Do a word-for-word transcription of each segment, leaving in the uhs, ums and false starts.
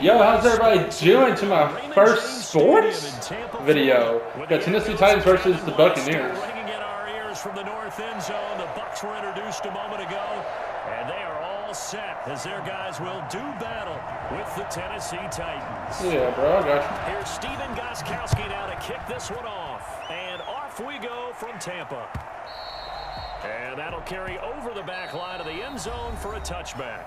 Yo, how's everybody doing to my first sports video? We've got Tennessee Titans versus the Buccaneers. From the north end zone, the Bucs were introduced a moment ago, and they are all set as their guys will do battle with the Tennessee Titans. Yeah, bro, I got you. Here's Stephen Gostkowski now to kick this one off, and off we go from Tampa. And that'll carry over the back line of the end zone for a touchback.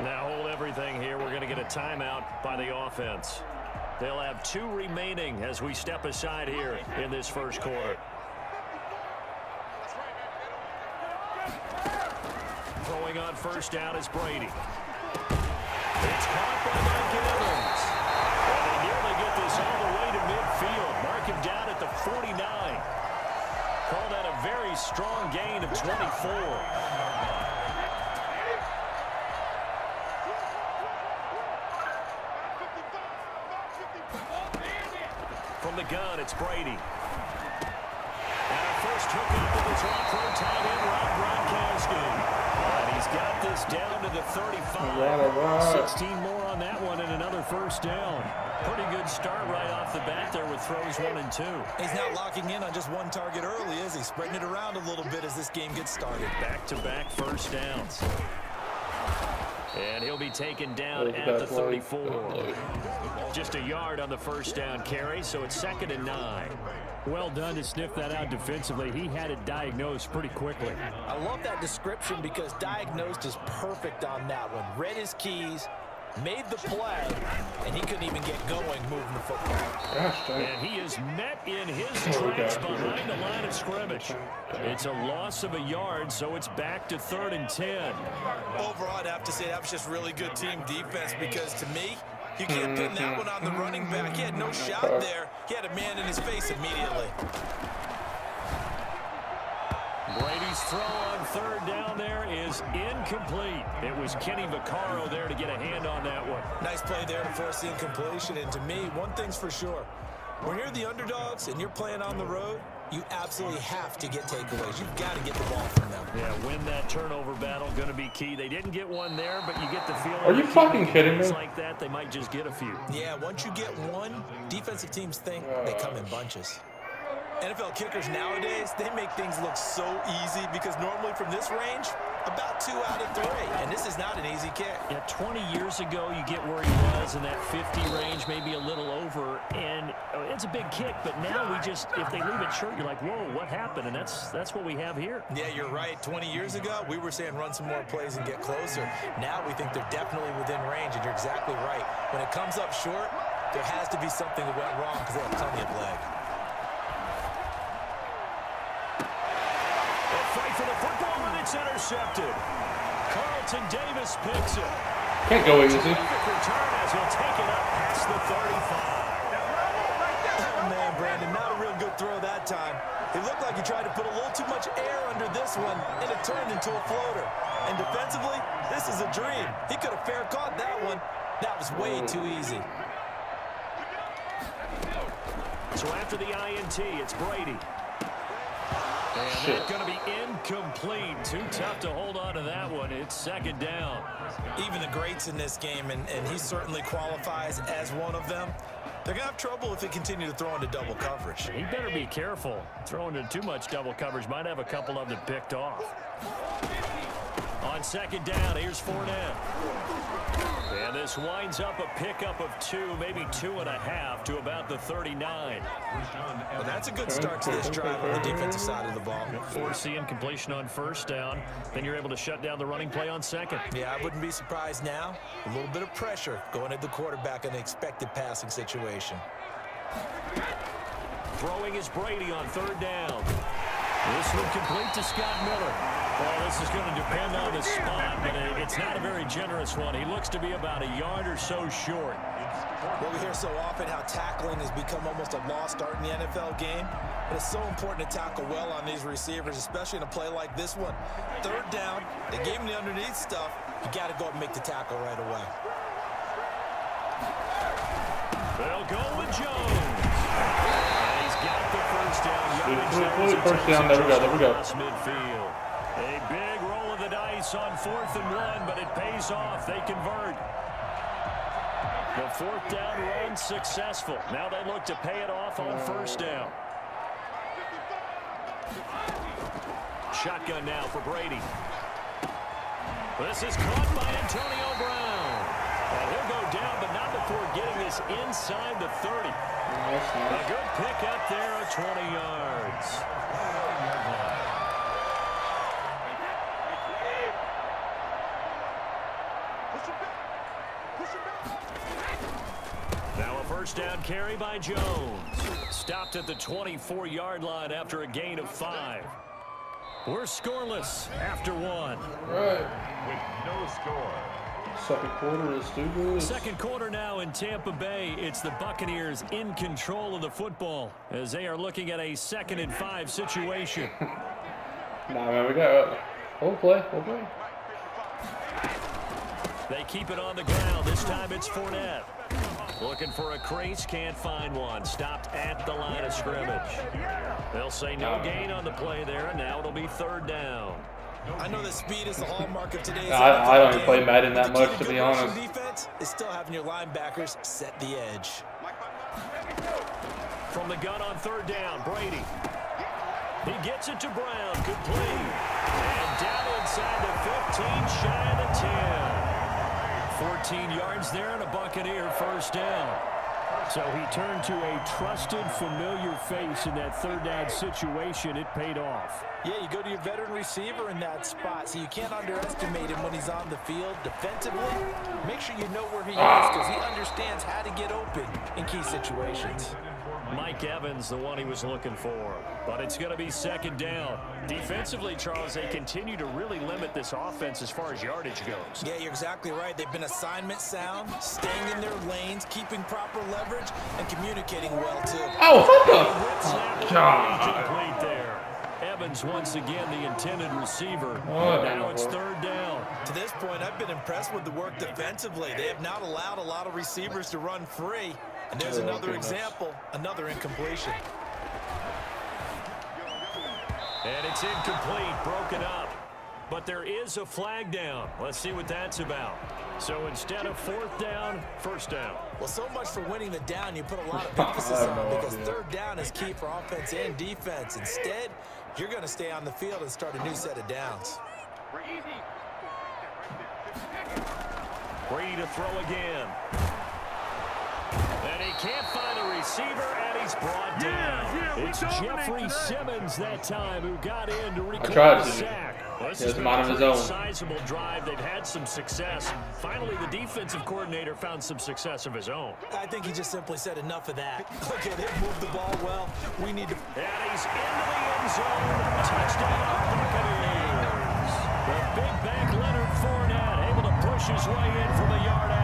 Now hold everything here. We're going to get a timeout by the offense. They'll have two remaining as we step aside here in this first quarter. Throwing on first down is Brady. It's caught by Mike Evans. And they nearly get this all the way to midfield. Mark him down at the forty-nine. Call that a very strong gain of twenty-four. From the gun, it's Brady. And a first hookup of his off-road tight end, Rob Gronkowski. And he's got this down to the thirty-five. sixteen more on that one and another first down. Pretty good start right off the bat there with throws one and two. He's not locking in on just one target early, is he? Spreading it around a little bit as this game gets started. Back-to-back first downs. And he'll be taken down at the thirty-four. Just a yard on the first down carry, so it's second and nine. Well done to sniff that out defensively. He had it diagnosed pretty quickly. I love that description because diagnosed is perfect on that one. Read his keys, made the play, and he couldn't even get going moving the football. And he is met in his tracks behind the line of scrimmage. It's a loss of a yard, so it's back to third and ten. Overall, I'd have to say that was just really good team defense because, to me, you can't pin that one on the running back. He had no shot there. He had a man in his face immediately. Brady's throw on third down there is incomplete. It was Kenny Vaccaro there to get a hand on that one. Nice play there to force the incompletion. And to me, one thing's for sure. When you're the underdogs and you're playing on the road, you absolutely have to get takeaways. You've got to get the ball from them. Yeah, win that turnover battle. Going to be key. They didn't get one there, but you get the feeling. Are you fucking kidding me? Like that, they might just get a few. Yeah, once you get one, defensive teams think they come in bunches. N F L kickers nowadays, they make things look so easy because normally from this range, about two out of three, and this is not an easy kick. Yeah, twenty years ago, you get where he was in that fifty range, maybe a little over, and it's a big kick, but now we just, if they leave it short, you're like, whoa, what happened? And that's that's what we have here. Yeah, you're right. twenty years ago, we were saying run some more plays and get closer. Now we think they're definitely within range, and you're exactly right. When it comes up short, there has to be something that went wrong because they have plenty of leg. For the football, and it's intercepted. Carlton Davis picks it. Can't go easy. Return as he'll take it up past the thirty-five. Oh, man, Brandon, not a real good throw that time. It looked like he tried to put a little too much air under this one, and it turned into a floater. And defensively, this is a dream. He could have fair caught that one. That was way too easy. So after the I N T, it's Brady. And that's going to be incomplete. Too tough to hold on to that one. It's second down. Even the greats in this game, and, and he certainly qualifies as one of them, they're going to have trouble if they continue to throw into double coverage. He better be careful. Throwing into too much double coverage might have a couple of them picked off. On second down, here's Fournette. And this winds up a pickup of two, maybe two and a half, to about the thirty-nine. Well, that's a good start to this drive on the defensive side of the ball. Forcing incompletion on first down, then you're able to shut down the running play on second. Yeah, I wouldn't be surprised now. A little bit of pressure going at the quarterback in the expected passing situation. Throwing is Brady on third down. This one complete to Scott Miller. Well, this is going to depend on the spot, but it, it's not a very generous one. He looks to be about a yard or so short. Well, we hear so often how tackling has become almost a lost art in the N F L game. But it's so important to tackle well on these receivers, especially in a play like this one. Third down, they gave him the underneath stuff. You got to go and make the tackle right away. They'll go with Jones. And he's got the first down. First down, there we go, there we go. Midfield. A big roll of the dice on fourth and one, but it pays off. They convert. The fourth down run successful. Now they look to pay it off on first down. Shotgun now for Brady. This is caught by Antonio Brown. And he'll go down, but not before getting this inside the thirty. A good pick up there at twenty yards. Now a first down carry by Jones. Stopped at the twenty-four yard line after a gain of five. We're scoreless after one. Right. With no score. Second quarter is too good. Second quarter now in Tampa Bay. It's the Buccaneers in control of the football as they are looking at a second and five situation. Nah, man, we got hold play, hold play. They keep it on the ground. This time it's Fournette. Looking for a crease, can't find one. Stopped at the line of scrimmage. They'll say no gain on the play there, and now it'll be third down. I know that speed is the hallmark of today's. I, I don't even play Madden that much, to be honest. Defense is still having your linebackers set the edge. From the gun on third down, Brady. He gets it to Brown, good play. And down inside the fifteen, shy of the ten. fourteen yards there and a Buccaneer first down. So he turned to a trusted, familiar face in that third down situation. It paid off. Yeah, you go to your veteran receiver in that spot, so you can't underestimate him when he's on the field defensively. Make sure you know where he ah. is because he understands how to get open in key situations. Mike Evans, the one he was looking for. But it's going to be second down. Defensively, Charles, they continue to really limit this offense as far as yardage goes. Yeah, you're exactly right. They've been assignment sound, staying in their lanes, keeping proper leverage, and communicating well, too. Oh, fuck up. God. There. Evans, once again, the intended receiver. Oh, now it's third down. To this point, I've been impressed with the work defensively. They have not allowed a lot of receivers to run free. And there's another example, another incompletion. And it's incomplete, broken up. But there is a flag down. Let's see what that's about. So instead of fourth down, first down. Well, so much for winning the down, you put a lot of emphasis on because third down is key for offense and defense. Instead, you're going to stay on the field and start a new set of downs. Brady to throw again. And he can't find a receiver, and he's brought down. Yeah, yeah, it's Jeffrey Simmons that time who got in to recover the sack. This has been a sizable drive. They've had some success. Finally, the defensive coordinator found some success of his own. I think he just simply said enough of that. Okay, they've moved the ball well. We need to... And he's into the end zone. Touchdown, Buccaneers. The big back Leonard Fournette able to push his way in from the yard out.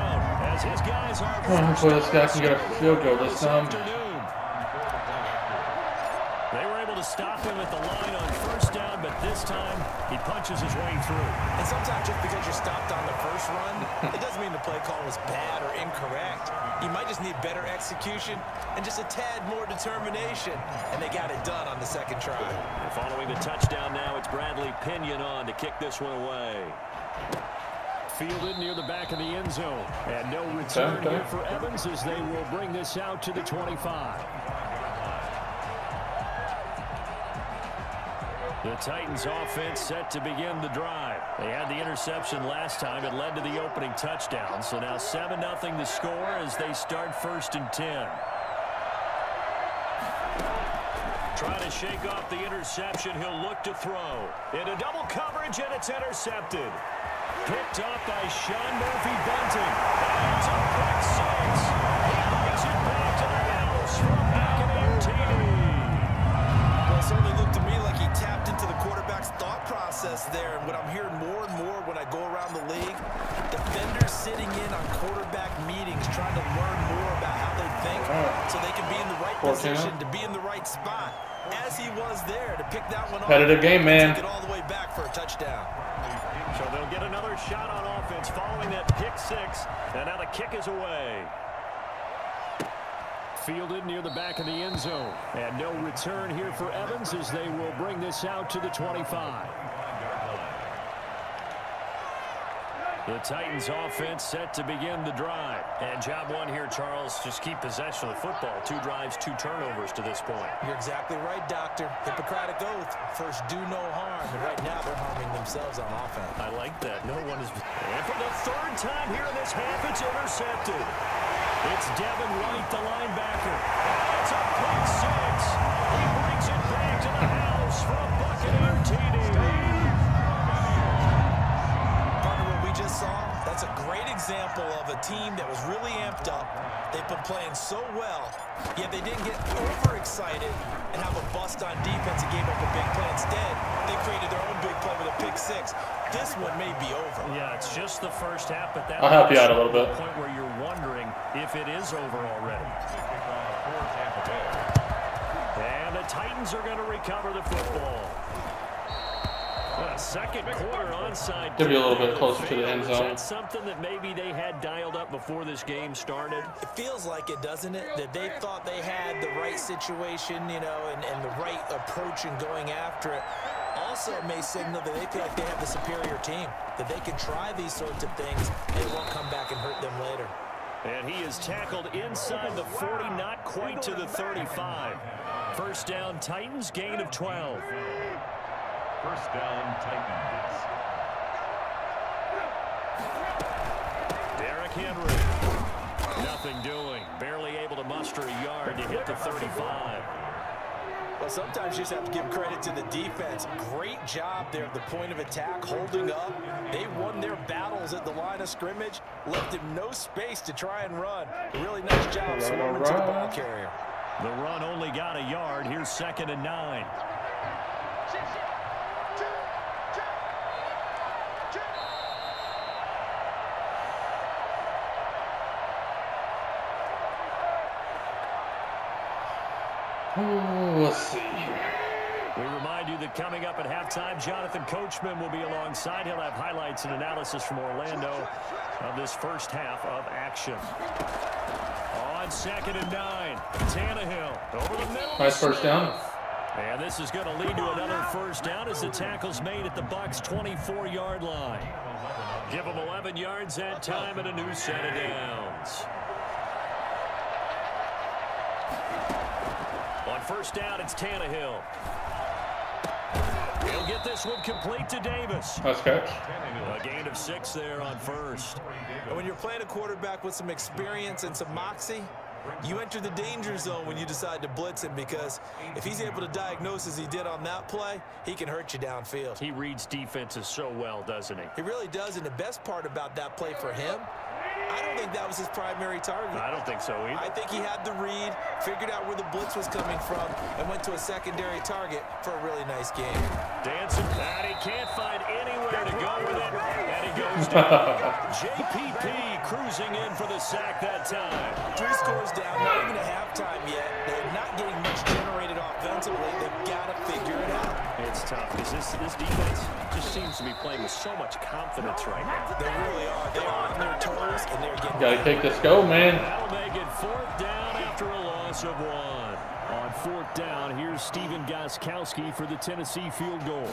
His guys are hopefully this guy can get a field goal this time. They were able to stop him at the line on first down, but this time he punches his way through. And sometimes just because you're stopped on the first run, it doesn't mean the play call was bad or incorrect. You might just need better execution and just a tad more determination. And they got it done on the second try. And following the touchdown now, it's Bradley Pinion on to kick this one away. Fielded near the back of the end zone. And no return okay, okay. here for Evans as they will bring this out to the twenty-five. The Titans offense set to begin the drive. They had the interception last time. It led to the opening touchdown. So now seven nothing the score as they start first and ten. Trying to shake off the interception. He'll look to throw. Into double coverage and it's intercepted. Picked up by Sean Murphy-Benton. And it's a quick six. He makes it back to the house from Buccaneer T V. Well, it certainly looked to me like he tapped into the quarterback's thought process there. And what I'm hearing more and more when I go around the league, defenders sitting in on quarterback meetings trying to learn more about how they think so they can be in the right position to be in the right spot. As he was there to pick that one off. Competitive game, man. Take it all the way back for a touchdown. So they'll get another shot on offense following that pick six. And now the kick is away. Fielded near the back of the end zone. And no return here for Evans as they will bring this out to the twenty-five. The Titans offense set to begin the drive. And job one here, Charles, just keep possession of the football. Two drives, two turnovers to this point. You're exactly right, Doctor. Hippocratic oath. First, do no harm. And right now, they're harming themselves on offense. I like that. No one is... And for the third time here in this half, it's intercepted. It's Devin White, the linebacker. And it's a pick six. He brings it back to the house for a Buccaneer T D. Just saw, that's a great example of a team that was really amped up. They've been playing so well, yet they didn't get overexcited and have a bust on defense and gave up a big play. Instead, they created their own big play with a pick six. This one may be over. Yeah, it's just the first half, but that I'll help you out a little bit. Point where you're wondering if it is over already. And the Titans are going to recover the football. A second quarter onside. They'll be a little bit closer to the end zone. That's something that maybe they had dialed up before this game started. It feels like it, doesn't it? That they thought they had the right situation, you know, and, and the right approach in going after it. Also, it may signal that they feel like they have the superior team, that they can try these sorts of things and it won't come back and hurt them later. And he is tackled inside the forty, not quite to the thirty-five. First down, Titans, gain of twelve. First down, Titans. Derrick Henry. Nothing doing. Barely able to muster a yard to hit the thirty-five. Well, sometimes you just have to give credit to the defense. Great job there at the point of attack, holding up. They won their battles at the line of scrimmage, left him no space to try and run. Really nice job swarming to the ball carrier. The run only got a yard. Here's second and nine. Ooh, let's see here. We remind you that coming up at halftime, Jonathan Coachman will be alongside. He'll have highlights and analysis from Orlando of this first half of action. On second and nine, Tannehill over the middle. Nice first down. And this is going to lead to another first down as the tackle's made at the Bucs' twenty-four yard line. Give them eleven yards that time and a new set of downs. First down, it's Tannehill. He'll get this one complete to Davis. That's good. A gain of six there on first. And when you're playing a quarterback with some experience and some moxie, you enter the danger zone when you decide to blitz him, because if he's able to diagnose as he did on that play, he can hurt you downfield. He reads defenses so well, doesn't he? He really does, and the best part about that play for him, I don't think that was his primary target. I don't think so either. I think he had the read, figured out where the blitz was coming from, and went to a secondary target for a really nice game. Dancing, and he can't find anywhere to go with it, and he goes down. J P P cruising in for the sack that time. Three scores down, not even a halftime yet. They're not getting much generated offensively. They've got to figure it out. It's tough because this, this defense just seems to be playing with so much confidence right now. They really are. They are on their toes, and they're getting... Gotta take this go, man. That'll make it fourth down after a loss of one. On fourth down, here's Stephen Gostkowski for the Tennessee field goal.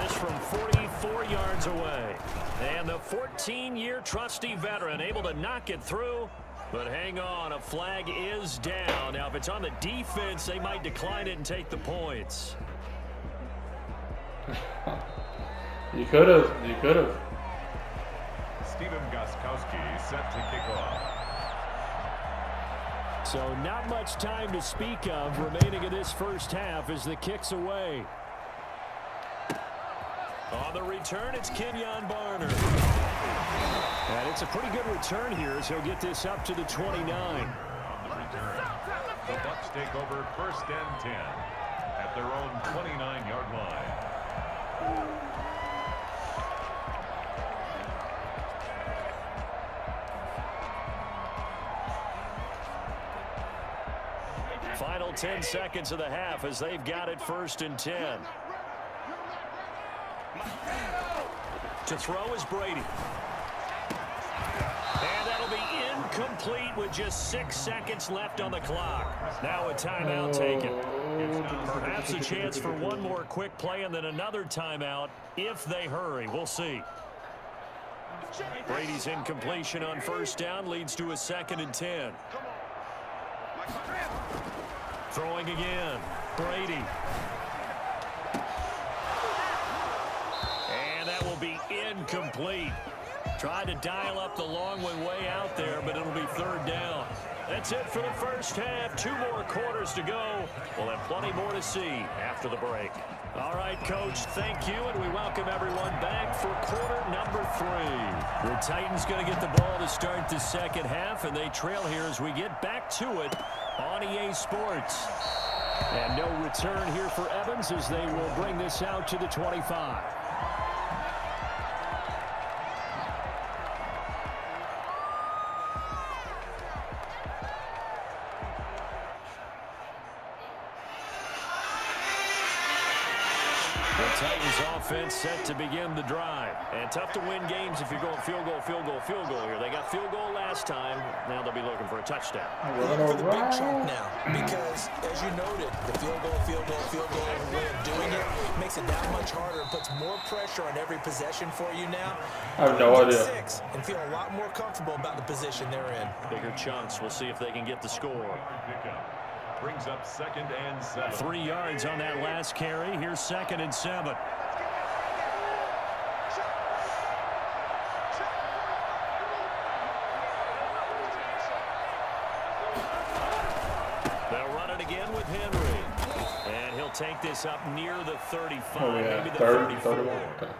This from forty-four yards away. And the fourteen year trusty veteran able to knock it through. But hang on, a flag is down. Now, if it's on the defense, they might decline it and take the points. You could have. You could have. Stephen Gostkowski set to kick off. So not much time to speak of remaining in this first half as the kick's away. On the return, it's Kenyon Barner. And it's a pretty good return here as he'll get this up to the twenty-nine. On the return, the Bucs take over first and ten at their own twenty-nine yard line. Final ten seconds of the half as they've got it first and ten. To throw is Brady. And that'll be incomplete with just six seconds left on the clock. Now a timeout taken. Perhaps a chance for one more quick play and then another timeout if they hurry. We'll see. Brady's incompletion on first down leads to a second and ten. Throwing again, Brady. And that will be incomplete. Tried to dial up the long one way out there, but it'll be third down. That's it for the first half. Two more quarters to go. We'll have plenty more to see after the break. All right, Coach, thank you, and we welcome everyone back for quarter number three. The Titans going to get the ball to start the second half, and they trail here as we get back to it on E A Sports. And no return here for Evans as they will bring this out to the twenty-five. Offense set to begin the drive. And tough to win games if you're going field goal, field goal, field goal here. They got field goal last time. Now they'll be looking for a touchdown. We're looking for the big chunk now because, as you noted, the field goal, field goal, field goal way of doing it makes it that much harder and puts more pressure on every possession for you now. I have no idea. Six and feel a lot more comfortable about the position they're in. Bigger chunks. We'll see if they can get the score. Brings up second and seven. Three yards on that last carry. Here's second and seven. Take this up near the thirty-five, oh, yeah. Maybe the thirty-four. Okay.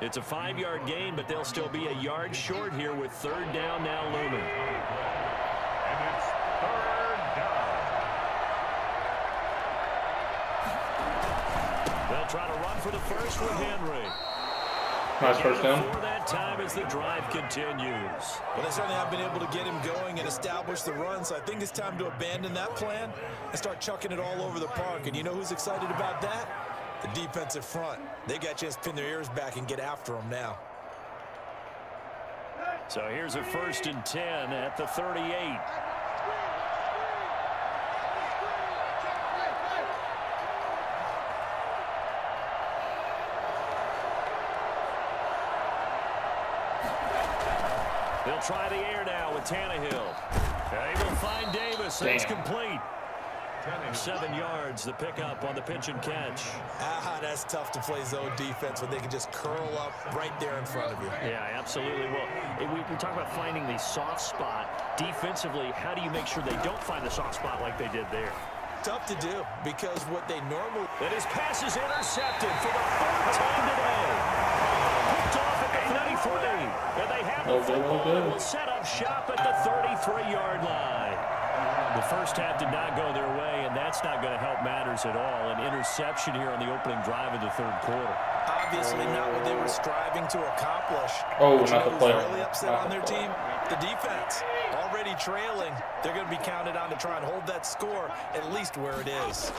It's a five-yard gain, but they'll still be a yard short here with third down now looming. And it's third down. They'll try to run for the first with Henry. Nice first down. Before that time as the drive continues. Well, they certainly have been able to get him going and establish the run, so I think it's time to abandon that plan and start chucking it all over the park. And you know who's excited about that? The defensive front. They got to just pin their ears back and get after him now. So here's a first and ten at the thirty-eight. They'll try the air now with Tannehill. They will find Davis. Damn. It's complete. Seven yards, the pickup on the pitch and catch. Ah, that's tough to play zone defense when they can just curl up right there in front of you. Yeah, absolutely. Well, we, we talk about finding the soft spot defensively. How do you make sure they don't find the soft spot like they did there? Tough to do because what they normally... And his pass is intercepted for the third time today. thirty-three, and they have the football and will set up shop at the thirty-three-yard line. The first half did not go their way, and that's not going to help matters at all. An interception here on the opening drive of the third quarter. Obviously not what they were striving to accomplish. Oh, not the player. Really upset on their team. The defense already trailing. They're going to be counted on to try and hold that score at least where it is.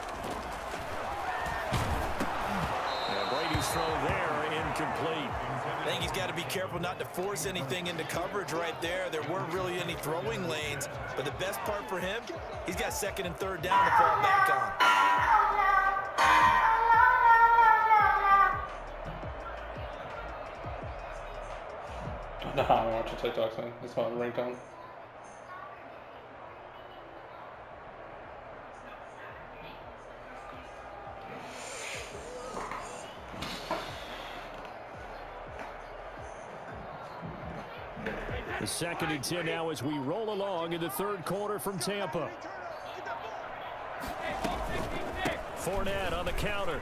And Brady's throw there, incomplete. I think he's got to be careful not to force anything into coverage right there. There weren't really any throwing lanes, but the best part for him, he's got second and third down to fall back on. Nah, I don't watch a TikTok thing. It's my ringtone. The second and ten now as we roll along in the third quarter from Tampa. Fournette on the counter.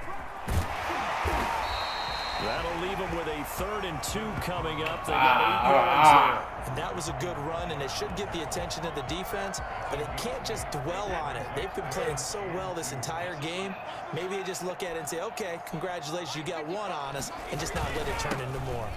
That'll leave him with a third and two coming up. They got eight yards there. And that was a good run, and it should get the attention of the defense, but it can't just dwell on it. They've been playing so well this entire game. Maybe they just look at it and say, okay, congratulations, you got one on us, and just not let it turn into more.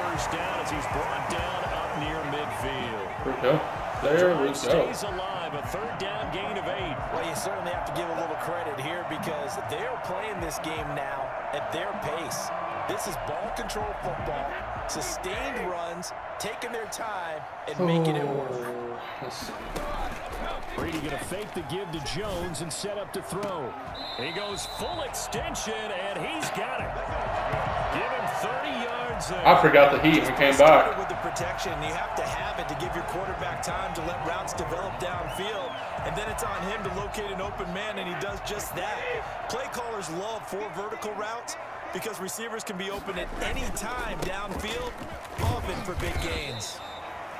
First down as he's brought down up near midfield. There we go. There we go. Stays alive, a third down gain of eight. Well, you certainly have to give a little credit here because they're playing this game now at their pace. This is ball control football, sustained runs, taking their time, and oh, making it work. Let's see. Brady going to fake the give to Jones and set up to throw. He goes full extension, and he's got it. I forgot the heat and came back. With the protection, you have to have it to give your quarterback time to let routes develop downfield, and then it's on him to locate an open man, and he does just that. Play callers love four vertical routes because receivers can be open at any time downfield, often for big gains.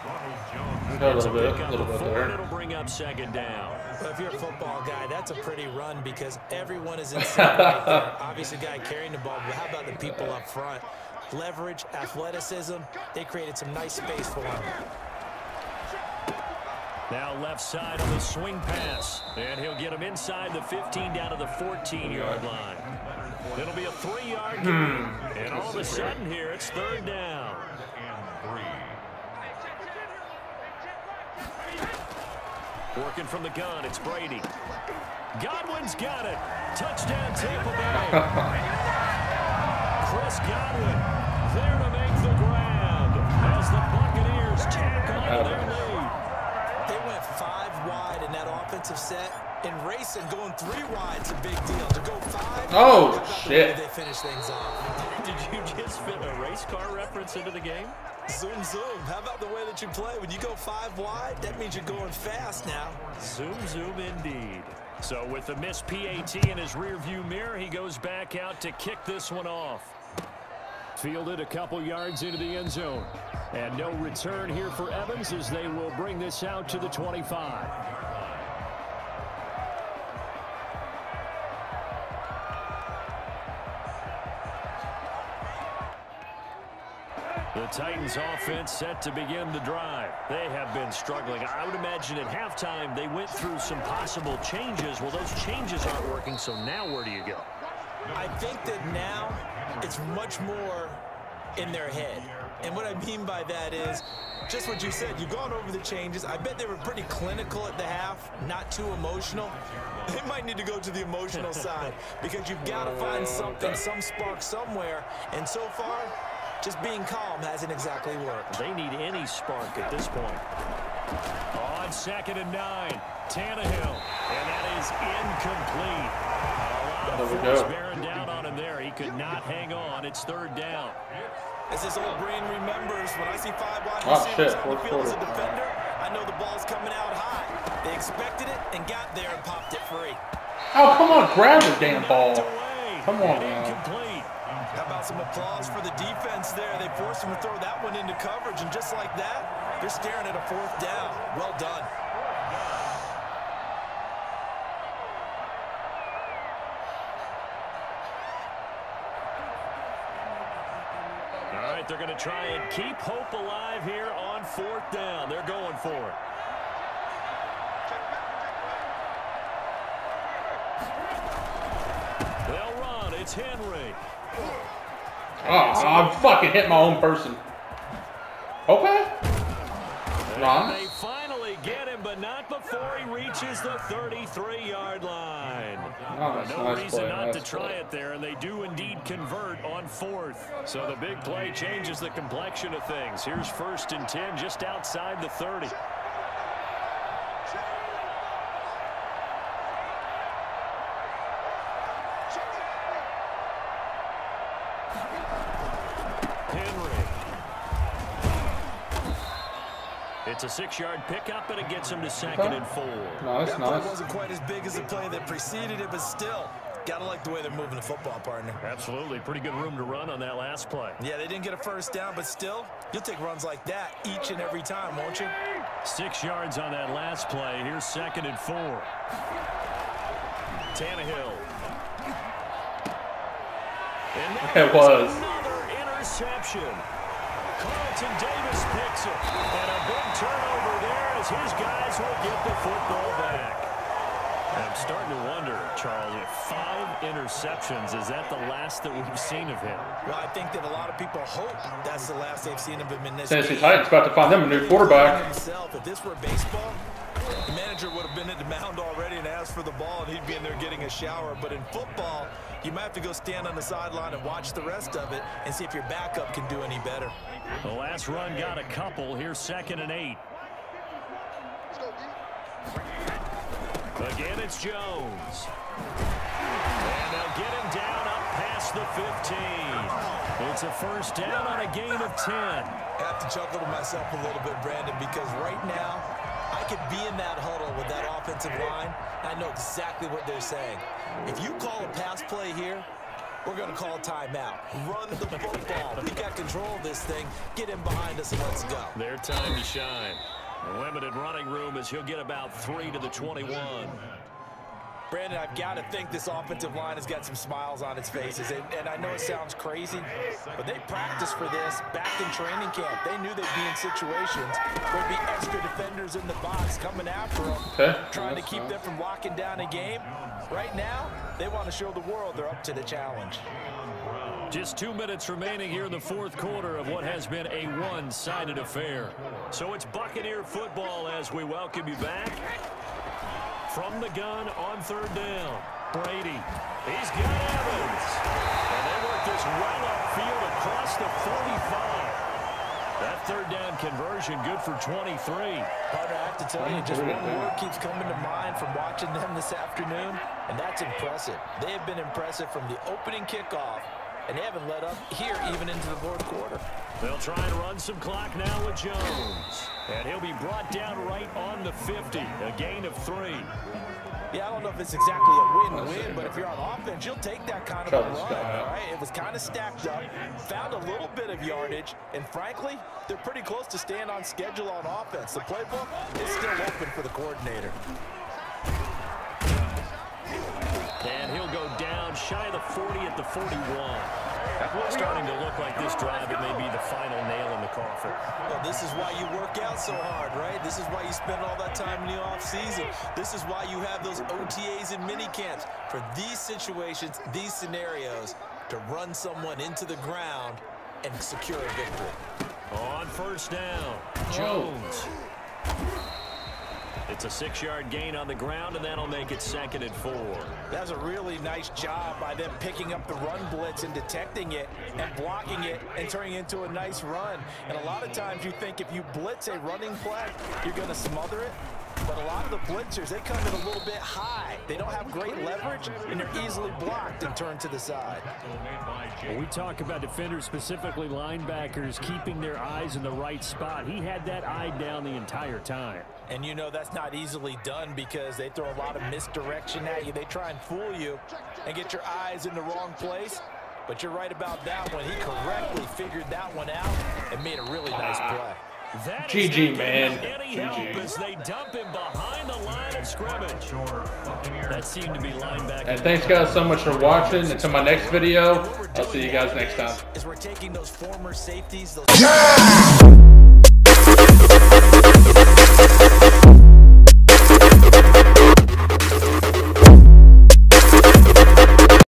A little bit, a little bit there. It'll bring up second down. If you're a football guy, that's a pretty run because everyone is inside right there. Obviously, guy carrying the ball, but how about the people up front? Leverage, athleticism, they created some nice space for him. Now left side on the swing pass, and he'll get him inside the fifteen down to the fourteen-yard line. It'll be a three-yard gain, hmm. and all of a sudden here it's third down. Working from the gun, it's Brady. Godwin's got it. Touchdown Tampa Bay. Chris Godwin there to make the grab as the Buccaneers tack on their lead. They went five wide in that offensive set, and racing going three wide's a big deal. To go five. Oh shit! They finish things off. Did you just fit a race car reference into the game? Zoom zoom. How about the way that you play? When you go five wide, that means you're going fast now. Zoom zoom indeed. So with the missed P A T in his rearview mirror, he goes back out to kick this one off. Fielded a couple yards into the end zone. And no return here for Evans as they will bring this out to the twenty-five. The Titans offense set to begin the drive. They have been struggling. I would imagine at halftime they went through some possible changes. Well, those changes aren't working, so now where do you go? I think that now it's much more in their head. And what I mean by that is just what you said. You've gone over the changes. I bet they were pretty clinical at the half, not too emotional. They might need to go to the emotional side because you've got to find something, some spark somewhere. And so far, just being calm hasn't exactly worked. They need any spark at this point. On second and nine, Tannehill. And that is incomplete. Allowed bearing down on him there. He could not hang on. It's third down. As his old brain remembers, when I see five wide receivers on the field as a defender, I know the ball's coming out high. They expected it and got there and popped it free. Oh, come on, grab the damn ball. Come on, man. How about some applause for the defense there? They forced him to throw that one into coverage, and just like that, they're staring at a fourth down. Well done. All right, they're going to try and keep hope alive here on fourth down. They're going for it. They'll run. It's Henry. Oh, I fucking hit my own person. Okay. Ron. They finally get him, but not before he reaches the thirty-three-yard line. Oh, no nice reason play. not nice to try play. it there, and they do indeed convert on fourth. So the big play changes the complexion of things. Here's first and ten, just outside the thirty. It's a six-yard pickup, and it gets him to second okay. and four. Nice, that nice. Play wasn't quite as big as the play that preceded it, but still, gotta like the way they're moving the football, partner. Absolutely, pretty good room to run on that last play. Yeah, they didn't get a first down, but still, you'll take runs like that each and every time, won't you? Six yards on that last play. Here's second and four. Tannehill. And it was another interception. Carlton Davis picks it, and a big turnover there as his guys will get the football back. And I'm starting to wonder, Charlie, if five interceptions, is that the last that we've seen of him? Well, I think that a lot of people hope that's the last they've seen of him in this game. Tennessee Titans about to find them a new quarterback. Himself, if this were baseball, the manager would have been at the mound already and asked for the ball, and he'd be in there getting a shower. But in football, you might have to go stand on the sideline and watch the rest of it and see if your backup can do any better. The last run got a couple. Here's second and eight. Again, it's Jones. And they'll get him down up past past the fifteen. It's a first down on a gain of ten. I have to chuckle to myself a little bit, Brandon, because right now I could be in that huddle with that offensive line. I know exactly what they're saying. If you call a pass play here, we're going to call timeout. Run the football. We got control of this thing. Get in behind us and let's go. Their time to shine. Limited running room as he'll get about three to the twenty-one. Brandon, I've got to think this offensive line has got some smiles on its faces. And, and I know it sounds crazy, but they practiced for this back in training camp. They knew they'd be in situations. There'd be extra defenders in the box coming after them, okay. trying That's to keep nice. them from locking down a game. Right now, they want to show the world they're up to the challenge. Just two minutes remaining here in the fourth quarter of what has been a one-sided affair. So it's Buccaneer football as we welcome you back. From the gun on third down, Brady. He's got Evans. And they work this right upfield across the forty-five. That third down conversion, good for twenty-three. Carter, I have to tell you, just one word keeps coming to mind from watching them this afternoon, and that's impressive. They have been impressive from the opening kickoff, and they haven't let up here even into the fourth quarter. They'll try and run some clock now with Jones, and he'll be brought down right on the fifty, a gain of three. Yeah, I don't know if it's exactly a win-win, but if you're on offense, you'll take that kind of a run, right? It was kind of stacked up, found a little bit of yardage, and frankly, they're pretty close to staying on schedule on offense. The playbook is still open for the coordinator. And he'll go down shy of the forty at the forty-one. Starting to look like this drive, it may be the final nail in the coffin. Well, this is why you work out so hard, right? This is why you spend all that time in the offseason. This is why you have those O T As and mini camps for these situations, these scenarios, to run someone into the ground and secure a victory. On first down, Jones. It's a six-yard gain on the ground, and that'll make it second and four. That's a really nice job by them picking up the run blitz and detecting it and blocking it and turning it into a nice run. And a lot of times you think if you blitz a running play, you're going to smother it. But a lot of the blitzers, they come in a little bit high. They don't have great leverage, and they're easily blocked and turned to the side. When we talk about defenders, specifically linebackers, keeping their eyes in the right spot, he had that eye down the entire time. And you know that's not easily done because they throw a lot of misdirection at you. They try and fool you and get your eyes in the wrong place. But you're right about that one. He correctly figured that one out and made a really nice play. That G G, man. G G. As they dump him behind the line of scrimmage. That seemed to be linebacker. And thanks, guys, so much for watching. Until my next video, I'll see you guys next time. Is we're taking those former safeties, those yeah!